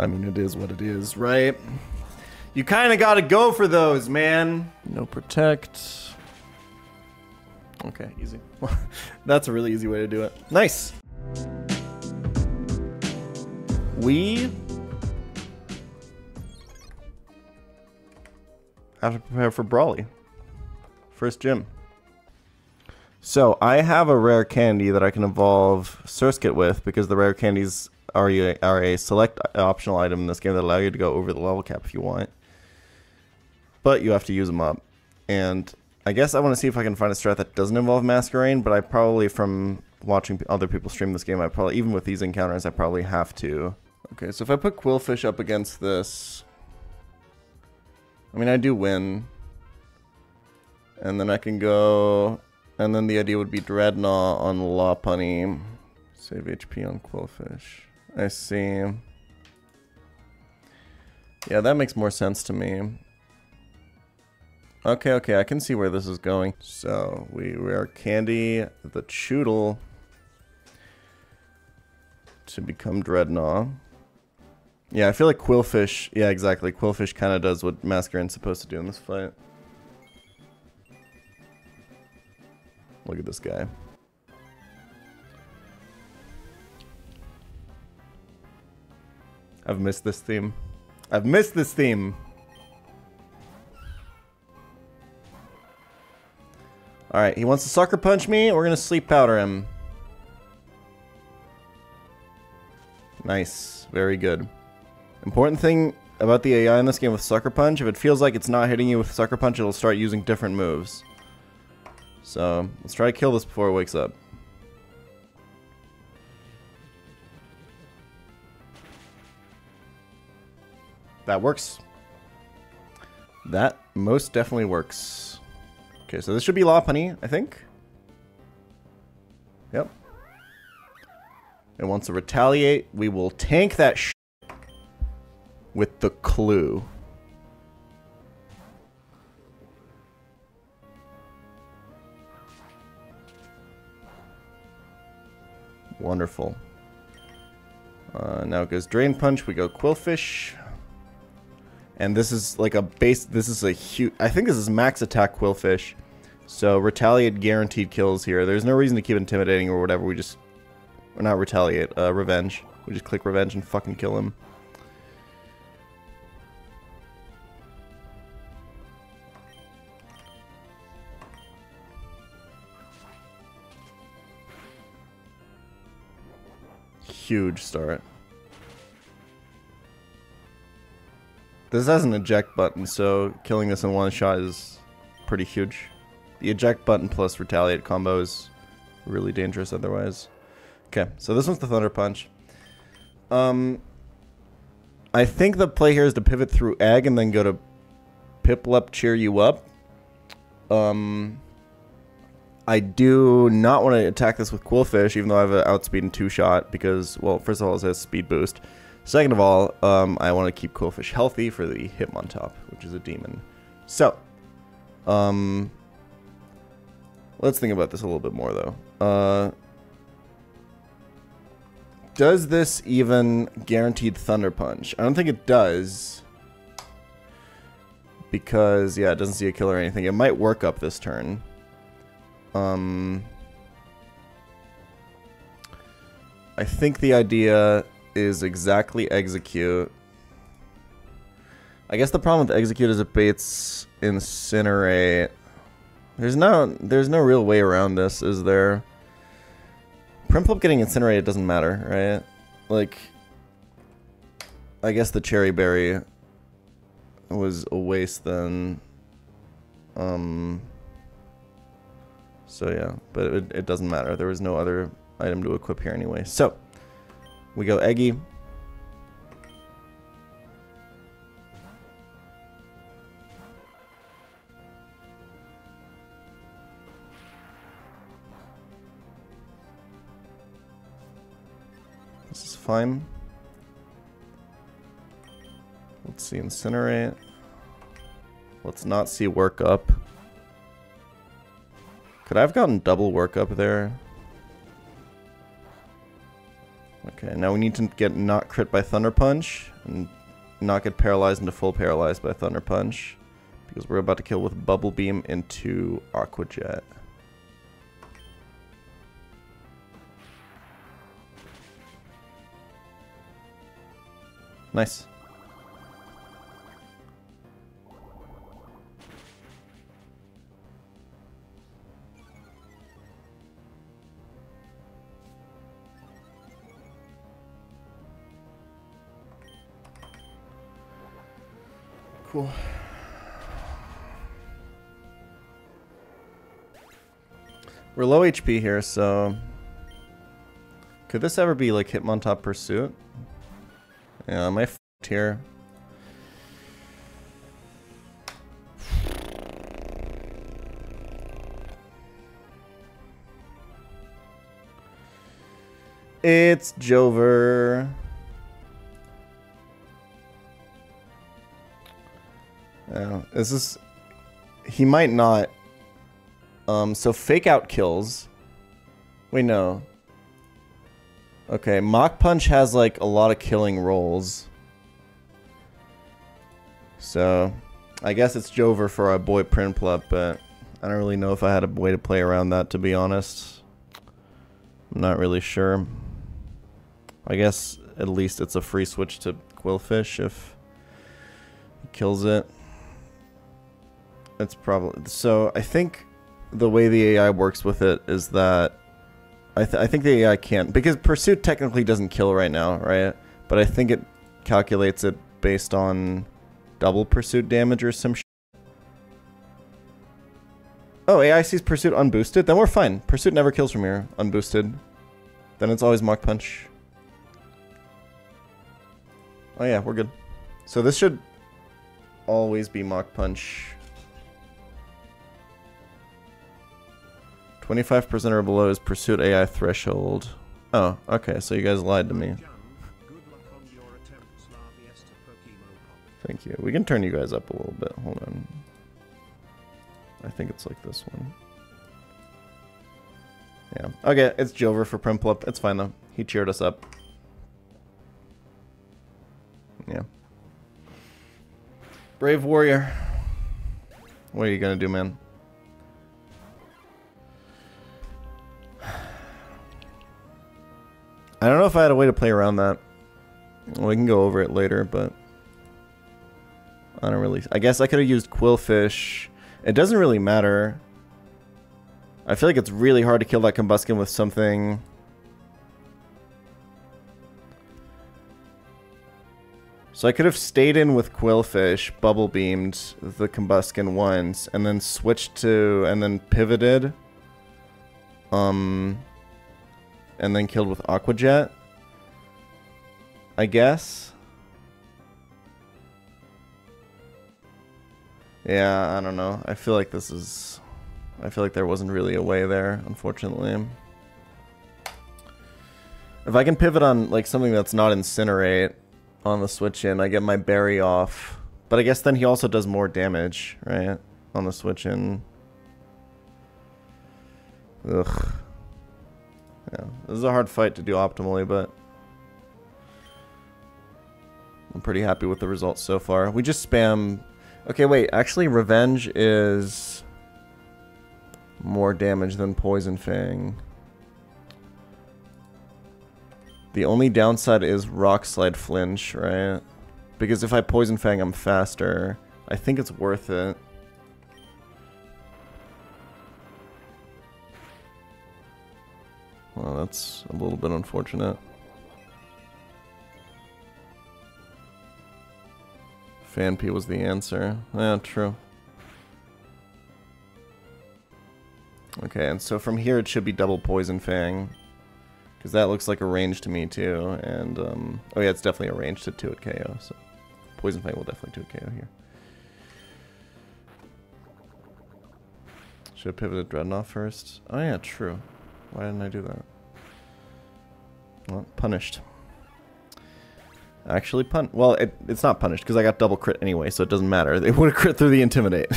I mean, it is what it is, right? You kind of got to go for those, man. No protect. Okay, easy. That's a really easy way to do it. Nice. We have to prepare for Brawly. First gym. So I have a rare candy that I can evolve Surskit with, because the rare candies are a select optional item in this game that allow you to go over the level cap if you want. But you have to use them up. And I guess I want to see if I can find a strat that doesn't involve Masquerain, but I probably, from watching other people stream this game, I probably, even with these encounters, I probably have to. Okay, so if I put Quillfish up against this, I mean, I do win. And then I can go... And then the idea would be Drednaw on Lopunny. Save HP on Quillfish. I see. Yeah, that makes more sense to me. Okay, okay, I can see where this is going. So, we rare candy the Choodle to become Drednaw. Yeah, I feel like Quillfish, yeah, exactly. Quillfish kind of does what Masquerain's supposed to do in this fight. Look at this guy. I've missed this theme. I've missed this theme! Alright, he wants to Sucker Punch me. We're gonna Sleep Powder him. Nice. Very good. Important thing about the AI in this game with Sucker Punch, if it feels like it's not hitting you with Sucker Punch, it'll start using different moves. So, let's try to kill this before it wakes up. That works. That most definitely works. Okay, so this should be Lopunny, I think. Yep. It wants to retaliate. We will tank that sh with the clue. Wonderful. Now it goes Drain Punch. We go Quillfish. And this is like a base. This is a huge. I think this is max attack Quillfish. So retaliate guaranteed kills here. There's no reason to keep intimidating or whatever. We just. Or not retaliate. Revenge. We just click Revenge and fucking kill him. Huge start. This has an eject button, so killing this in one shot is pretty huge. The eject button plus retaliate combo is really dangerous otherwise. Okay, so this one's the Thunder Punch. I think the play here is to pivot through egg and then go to Piplup, cheer you up. I do not want to attack this with Quillfish, even though I have an outspeed and 2-shot, because, well, first of all, it has speed boost. Second of all, I want to keep Quillfish healthy for the Hitmontop, which is a demon. So, let's think about this a little bit more, though. Does this even guaranteed Thunder Punch? I don't think it does, because, yeah, it doesn't see a kill or anything. It might work up this turn. I think the idea is exactly execute. I guess the problem with execute is it baits incinerate. There's no real way around this, is there? Prinplup getting incinerated doesn't matter, right? Like, I guess the cherry berry was a waste then. So yeah, but it doesn't matter. There was no other item to equip here anyway. So, we go Eggy. This is fine. Let's see, Incinerate. Let's not see Work Up. Could I have gotten double work up there? Okay, now we need to get not crit by Thunder Punch and not get paralyzed into full paralyzed by Thunder Punch, because we're about to kill with Bubble Beam into Aqua Jet. Nice. Cool. We're low HP here, so could this ever be like Hitmontop Pursuit? Yeah, am I f***ed here? It's Jover. Oh, this is... He might not. So fake out kills. Wait, no. Okay, Mach Punch has like a lot of killing rolls. So I guess it's Jover for our boy Prinplup, but I don't really know if I had a way to play around that, to be honest. I'm not really sure. I guess at least it's a free switch to Quillfish if he kills it. It's probably so. I think the way the AI works with it is that I think the AI can't, because Pursuit technically doesn't kill right now, right? But I think it calculates it based on double Pursuit damage or some shit. Oh, AI sees Pursuit unboosted. Then we're fine. Pursuit never kills from here unboosted. Then it's always Mach Punch. Oh yeah, we're good. So this should always be Mach Punch. 25% or below is Pursuit AI threshold. Oh, okay, so you guys lied to me. Thank you. We can turn you guys up a little bit. Hold on. I think it's like this one. Yeah. Okay, it's Jover for Prinplup. It's fine, though. He cheered us up. Yeah. Brave warrior. What are you gonna do, man? I don't know if I had a way to play around that. We can go over it later, but I don't really... I guess I could have used Quillfish. It doesn't really matter. I feel like it's really hard to kill that Combusken with something. So I could have stayed in with Quillfish, Bubble Beamed the Combusken once, and then switched to... and then pivoted. And then killed with Aqua Jet, I guess. Yeah, I don't know. I feel like this is... I feel like there wasn't really a way there, unfortunately. If I can pivot on like something that's not Incinerate on the switch in, I get my berry off. But I guess then he also does more damage, right? On the switch in. Ugh. Yeah, this is a hard fight to do optimally, but I'm pretty happy with the results so far. We just spam... Okay, wait, actually Revenge is more damage than Poison Fang. The only downside is Rock Slide flinch, right? Because if I Poison Fang, I'm faster. I think it's worth it. Well, that's a little bit unfortunate. Fan P was the answer. Yeah, true. Okay, and so from here it should be double Poison Fang. Because that looks like a range to me, too. And, oh yeah, it's definitely a range to 2 at KO, so... Poison Fang will definitely 2 at KO here. Should have pivoted Drednaw first. Oh yeah, true. Why didn't I do that? Well, punished. Actually well, it's not punished because I got double crit anyway, so it doesn't matter. They would have crit through the Intimidate.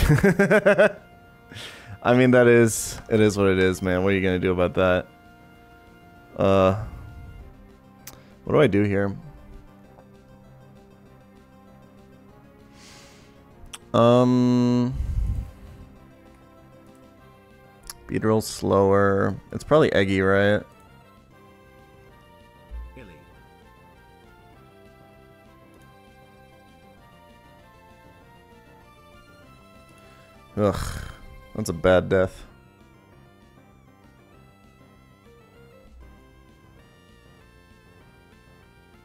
I mean, that is... It is what it is, man. What are you going to do about that? What do I do here? Beedrill slower. It's probably Eggy, right? Ugh, that's a bad death.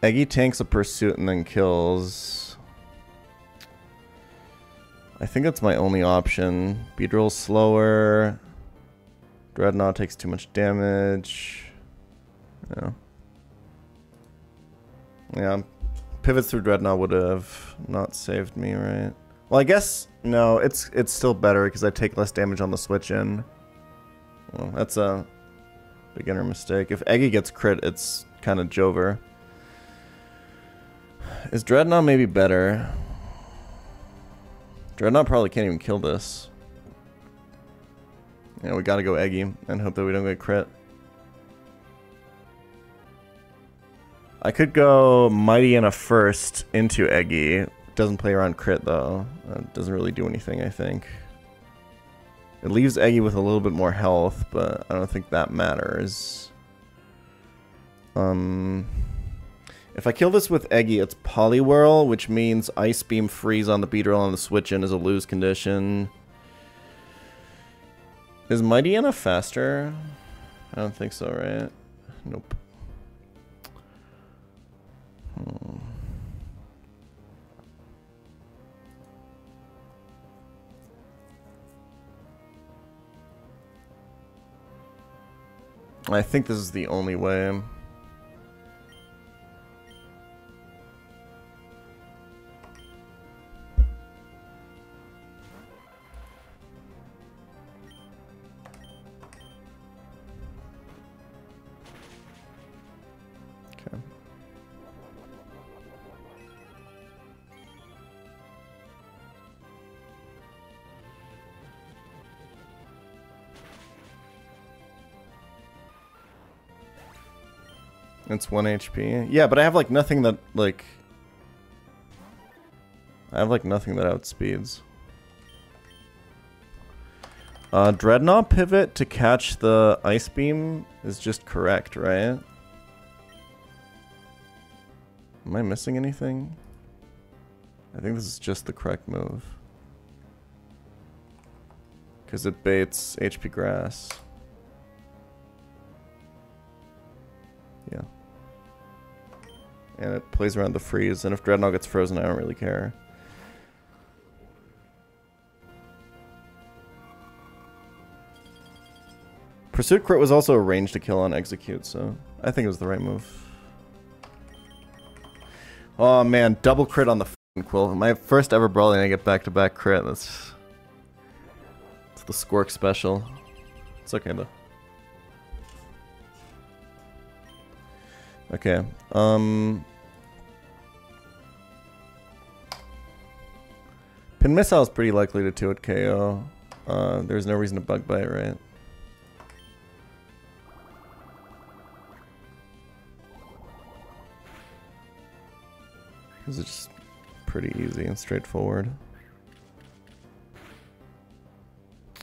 Eggy tanks a pursuit and then kills. I think that's my only option. Beedrill's slower. Drednaw takes too much damage. Yeah. Yeah. Pivots through Drednaw would have not saved me, right? Well, I guess no. It's still better because I take less damage on the switch in. Well, that's a beginner mistake. If Eggy gets crit, it's kind of Jover. Is Drednaw maybe better? Drednaw probably can't even kill this. Yeah, we gotta go Eggy and hope that we don't get crit. I could go Mightyena first into Eggy. Doesn't play around crit though. Doesn't really do anything, I think. It leaves Eggy with a little bit more health, but I don't think that matters. If I kill this with Eggy, it's Poliwhirl, which means Ice Beam Freeze on the Beedrill on the switch-in is a lose condition. Is Mightyena faster? I don't think so, right? Nope. I think this is the only way. It's 1 HP. Yeah, but I have like nothing that like... I have like nothing that outspeeds. Drednaw pivot to catch the Ice Beam is just correct, right? Am I missing anything? I think this is just the correct move. Because it baits HP Grass. Yeah. And it plays around the freeze, and if Drednaw gets frozen, I don't really care. Pursuit crit was also arranged to kill on execute, so I think it was the right move. Oh man, double crit on the f***ing Quill. My first ever Brawly and I get back-to-back crit. That's... it's the Squirk special. It's okay though. Okay, Pin Missile is pretty likely to 2-hit KO. There's no reason to Bug Bite, right? Because it's just pretty easy and straightforward.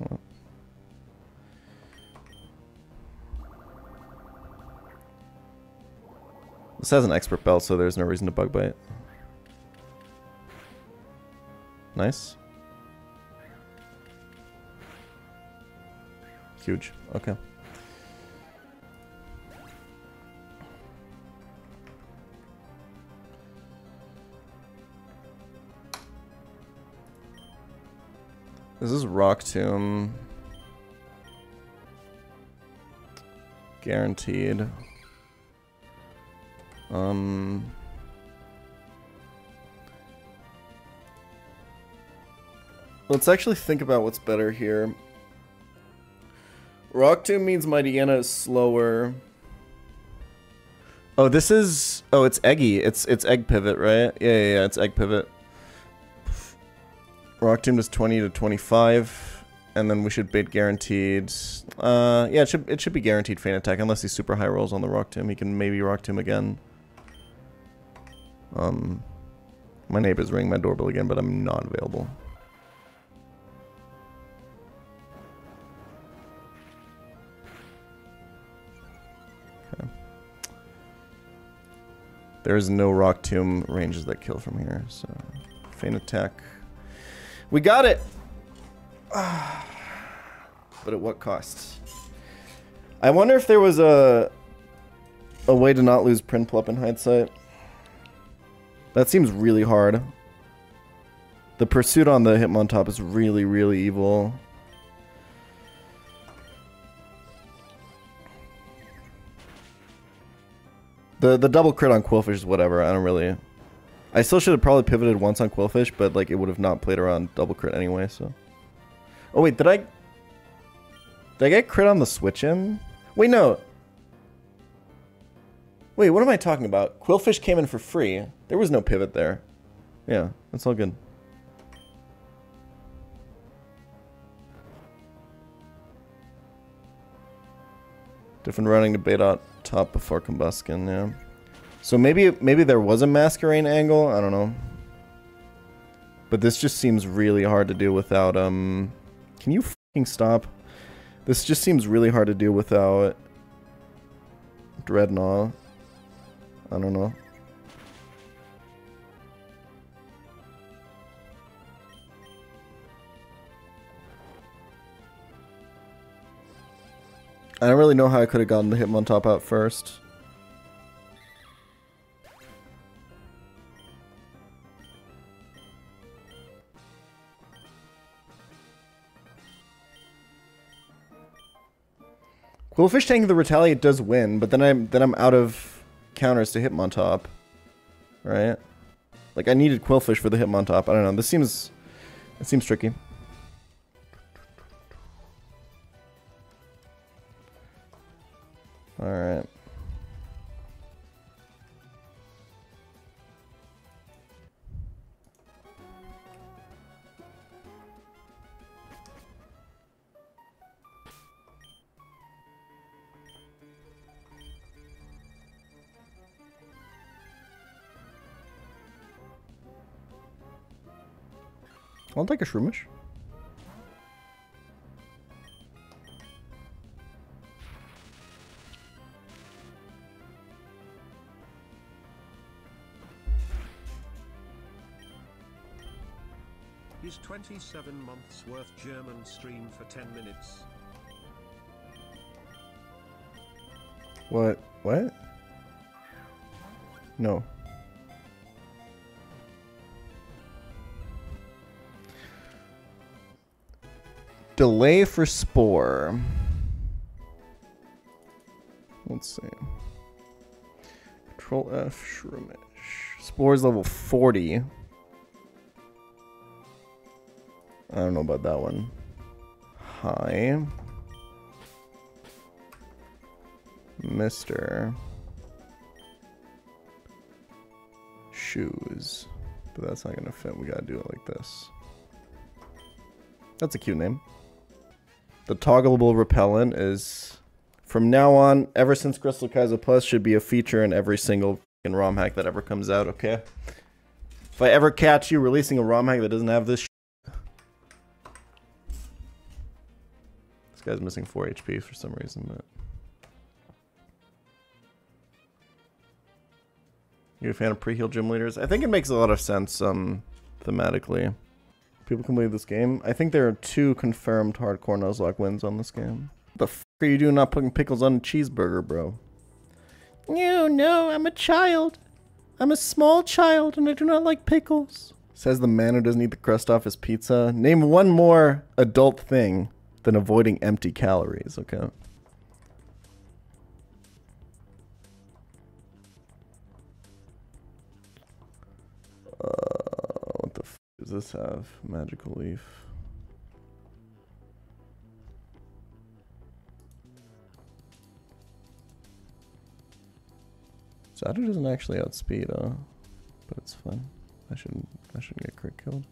Oh. This has an expert belt, so there's no reason to Bug Bite. Nice. Huge. Okay. This is Rock Tomb. Guaranteed. Let's actually think about what's better here. Rock Tomb means Mightyena is slower. Oh, this is... oh, it's Eggy. It's Egg Pivot, right? Yeah, it's Egg Pivot. Rock Tomb does 20 to 25, and then we should bait guaranteed... yeah, it should be guaranteed Feint Attack, unless he super high rolls on the Rock Tomb. He can maybe Rock Tomb again. My neighbor's ringing my doorbell again, but I'm not available. Okay. There is no Rock Tomb ranges that kill from here, so... Feint Attack. We got it! But at what cost? I wonder if there was a way to not lose Prinplup in hindsight. That seems really hard. The Pursuit on the Hitmontop is really, really evil. The double crit on Quillfish is whatever, I don't really... I still should have probably pivoted once on Quillfish, but like it would have not played around double crit anyway, so... Oh wait, did I get crit on the switch-in? Wait, no! Wait, what am I talking about? Quillfish came in for free. There was no pivot there. Yeah, that's all good. Different routing to bait out top before Combusken, yeah. So maybe there was a Masquerain angle, I don't know. But this just seems really hard to do without, Can you f***ing stop? This just seems really hard to do without... Drednaw. I don't know. I don't really know how I could have gotten the Hitmontop out first. Quillfish tanking the Retaliate does win, but then I'm out of counters to Hitmontop, right? Like I needed Quillfish for the Hitmontop. I don't know. This seems, it seems tricky. All right. I'll take a Shroomish. He's 27 months worth German stream for 10 minutes. What? What? No. Delay for Spore. Let's see. Control F, Shroomish. Spore's level 40. I don't know about that one. Hi. Mr. Shoes. But that's not gonna fit. We gotta do it like this. That's a cute name. The toggleable repellent is, from now on, ever since Crystal Kaiser Plus, should be a feature in every single fucking ROM hack that ever comes out, okay? If I ever catch you releasing a ROM hack that doesn't have this This guy's missing 4 HP for some reason, but... You a fan of pre-heal gym leaders? I think it makes a lot of sense, thematically. People can believe this game. I think there are 2 confirmed hardcore Nuzlocke wins on this game. What the f are you doing not putting pickles on a cheeseburger, bro? No, I'm a child. I'm a small child and I do not like pickles. Says the man who doesn't eat the crust off his pizza. Name one more adult thing than avoiding empty calories, okay? Does this have magical leaf? Seadra doesn't actually outspeed, but it's fine. I shouldn't get crit killed.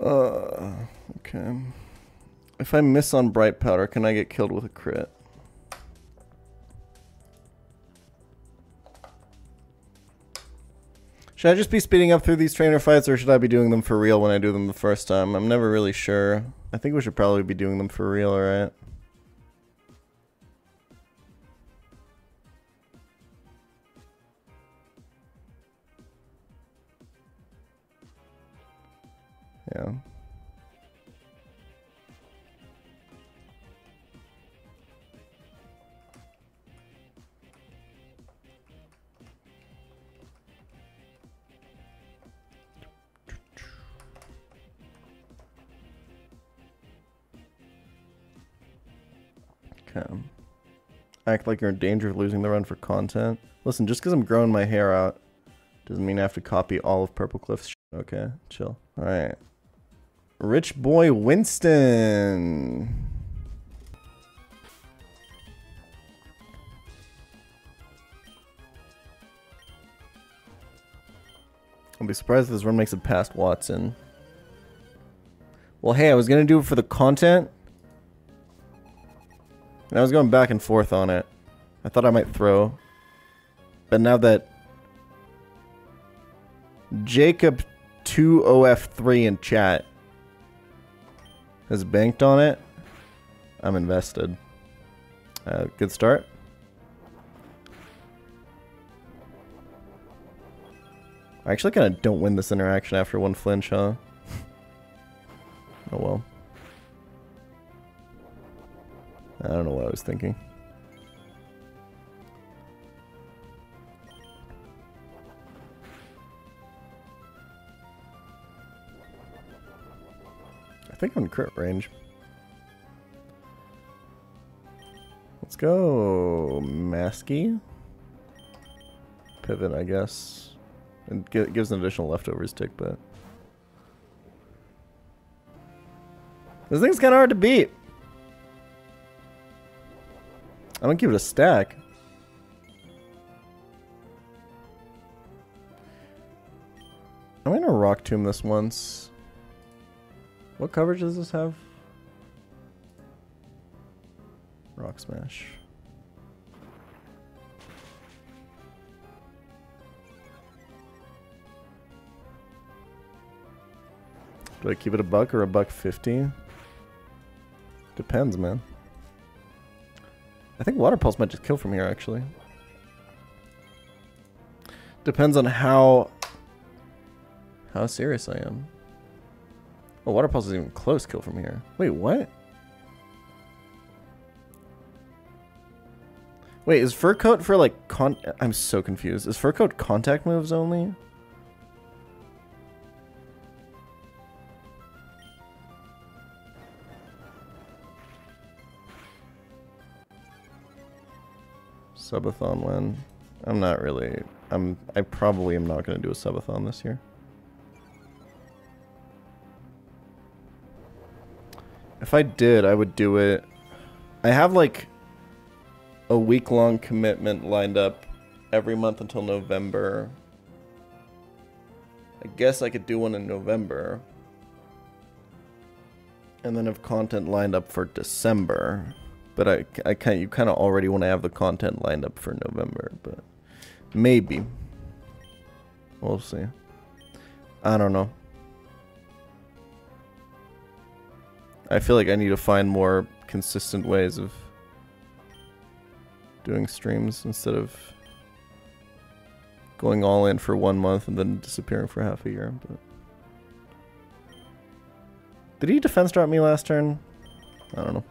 Okay. If I miss on Bright Powder, can I get killed with a crit? Should I just be speeding up through these trainer fights, or should I be doing them for real when I do them the first time? I'm never really sure. I think we should probably be doing them for real, right? Yeah. Act like you're in danger of losing the run for content. Listen, just because I'm growing my hair out doesn't mean I have to copy all of Purple Cliff's shit. Okay, chill. Alright. Rich Boy Winston. I'll be surprised if this run makes it past Watson. Well, hey, I was going to do it for the content. And I was going back and forth on it. I thought I might throw. But now that Jacob2OF3 in chat has banked on it, I'm invested. Good start. I actually kind of don't win this interaction after one flinch, huh? Oh well. I don't know what I was thinking. I think I'm in crit range. Let's go, Masky. Pivot, I guess. And it gives an additional leftovers tick, but this thing's kind of hard to beat. I don't give it a stack. I'm gonna Rock Tomb this once. What coverage does this have? Rock Smash. Do I keep it $1 or $1.50? Depends, man. I think Water Pulse might just kill from here, actually. Depends on how serious I am. Oh, Water Pulse isn't even close kill from here. Wait, what? Wait, is Fur Coat for, like, I'm so confused. Is Fur Coat contact moves only? Subathon win. I'm not really. I probably am not going to do a subathon this year. If I did, I would do it. I have like a week-long commitment lined up every month until November. I guess I could do one in November. And then have content lined up for December. But I kind you kind of already want to have the content lined up for November, but maybe we'll see. I don't know. I feel like I need to find more consistent ways of doing streams instead of going all in for 1 month and then disappearing for half a year. But did he defense drop me last turn? I don't know.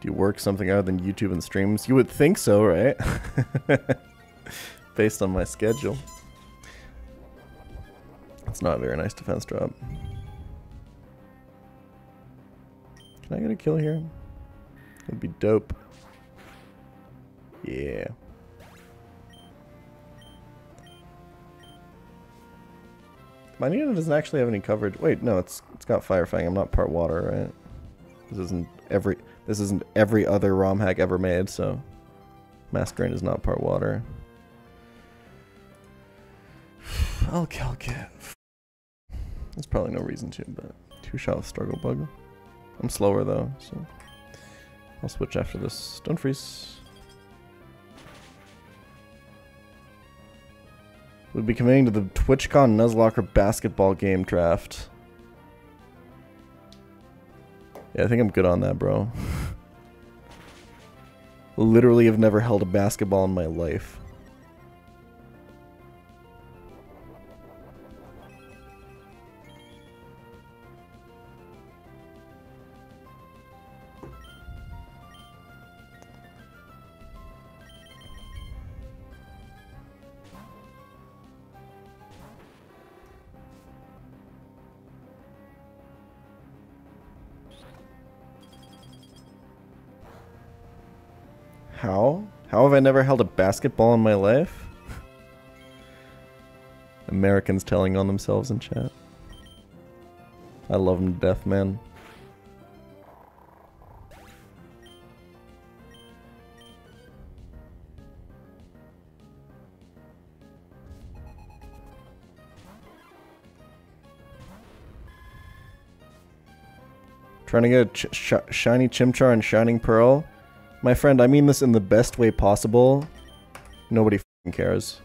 Do you work something other than YouTube and streams? You would think so, right? Based on my schedule. That's not a very nice defense drop. Can I get a kill here? That'd be dope. Yeah. Mightyena doesn't actually have any coverage. Wait, no, it's got Fire Fang. I'm not part water, right? This isn't every other ROM hack ever made, so Masquerain is not part water. I'll get. There's probably no reason to, but 2-shot with Struggle Bug. I'm slower though, so I'll switch after this. Don't freeze. We'll be committing to the TwitchCon Nuzlocke basketball game draft. Yeah, I think I'm good on that, bro. Literally have never held a basketball in my life. How? How have I never held a basketball in my life? Americans telling on themselves in chat. I love them to death, man. Trying to get a shiny Chimchar and Shining Pearl? My friend, I mean this in the best way possible. Nobody f***ing cares.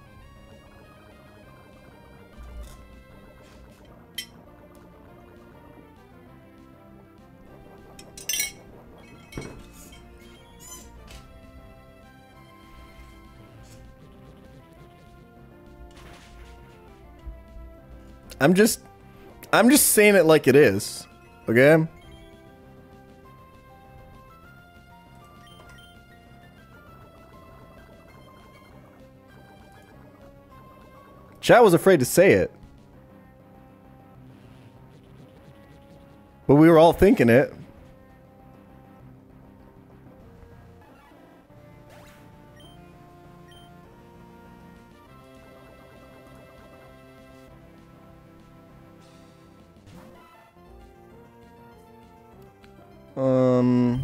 I'm just saying it like it is, okay? Chat was afraid to say it. But we were all thinking it.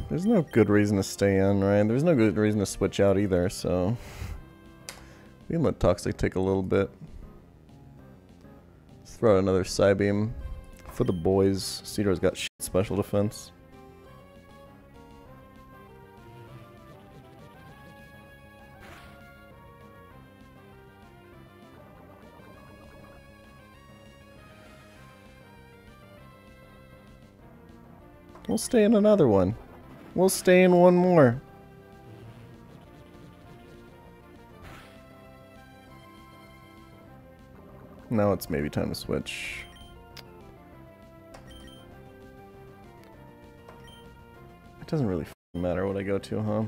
There's no good reason to stay in, right? There's no good reason to switch out either, so... we can let Toxic take a little bit. Throw out another Psybeam for the boys. Seadra's got shit special defense. We'll stay in another one. We'll stay in one more. Now it's maybe time to switch. It doesn't really matter what I go to, huh?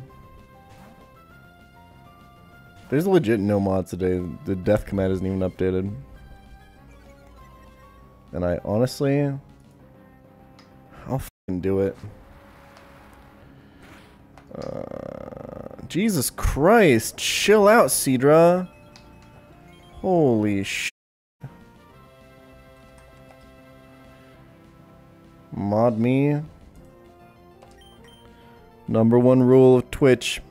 There's legit no mods today. The death command isn't even updated. And I honestly... I'll f***ing do it. Jesus Christ! Chill out, Seadra! Holy shit. Mod me. Number one rule of Twitch.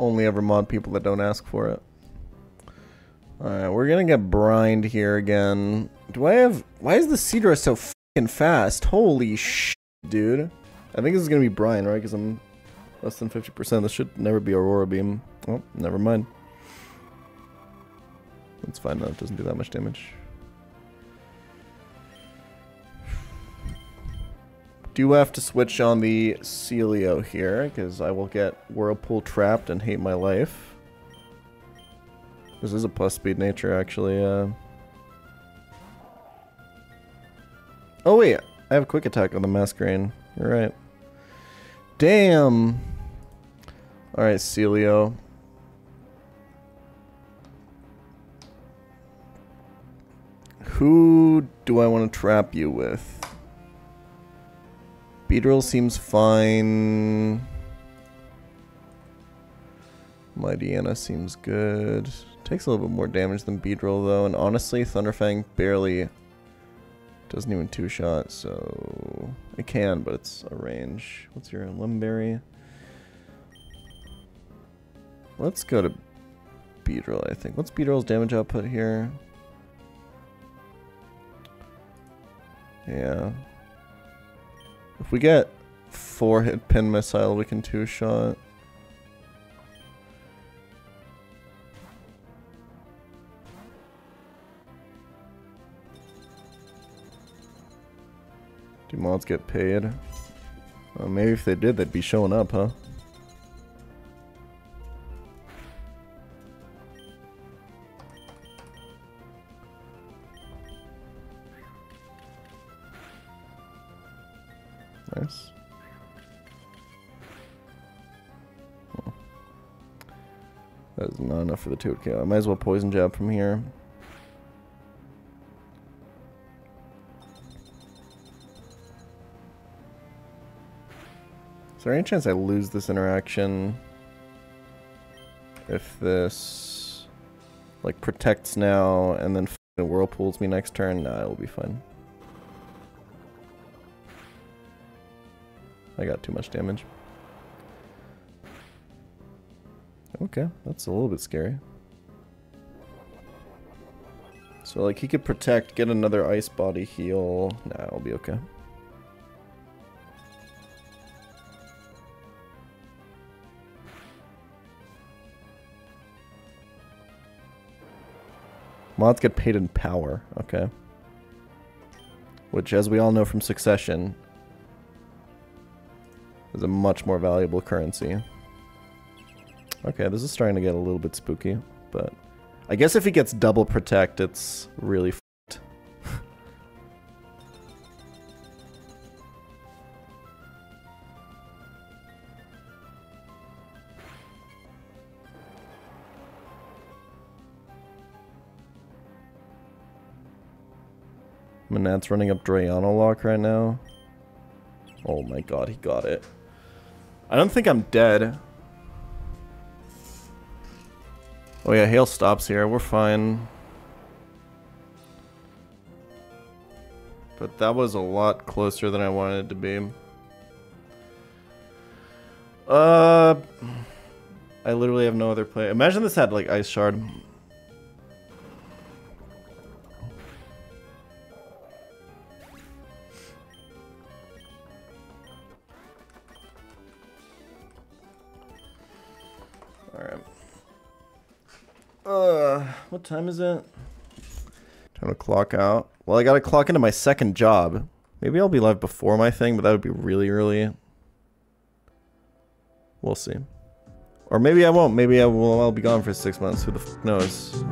Only ever mod people that don't ask for it. Alright, we're gonna get brined here again. Do I have... Why is the Seadra so f***ing fast? Holy shit, dude. I think this is gonna be brine, right? Because I'm less than 50%. This should never be Aurora Beam. Oh, never mind. It's fine though, it doesn't do that much damage. Do have to switch on the Sealeo here, because I will get Whirlpool trapped and hate my life. This is a plus speed nature, actually. Oh wait, I have a quick attack on the Masquerain. You're right. Damn! Alright, Sealeo. Who do I want to trap you with? Beedrill seems fine. Mightyena seems good. Takes a little bit more damage than Beedrill though, and honestly Thunder Fang barely Doesn't even two-shot, so... It can, but it's a range. What's your Limberry? Let's go to Beedrill, I think. What's Beedrill's damage output here? Yeah. If we get 4-hit Pin Missile, we can two-shot. Do mods get paid? Well, maybe if they did, they'd be showing up, huh? Nice. Oh. That is not enough for the 2-KO. I might as well Poison Jab from here. Is there any chance I lose this interaction if this like protects now and then whirlpools me next turn? Nah, it'll be fine. I got too much damage. Okay, that's a little bit scary. So like he could protect, get another ice body heal. Nah, it'll be okay. Mods get paid in power, okay. Which, as we all know from Succession, is a much more valuable currency. Okay, this is starting to get a little bit spooky, but... I guess if he gets double protect, it's really f***ed. Manat's running up Draenolock right now. Oh my god, he got it. I don't think I'm dead. Oh yeah, Hail stops here. We're fine. But that was a lot closer than I wanted it to be. I literally have no other play. Imagine this had like Ice Shard. What time is it? Time to clock out. Well, I gotta clock into my second job. Maybe I'll be live before my thing, but that would be really early. We'll see. Or maybe I won't. Maybe I'll be gone for 6 months. Who the f*** knows?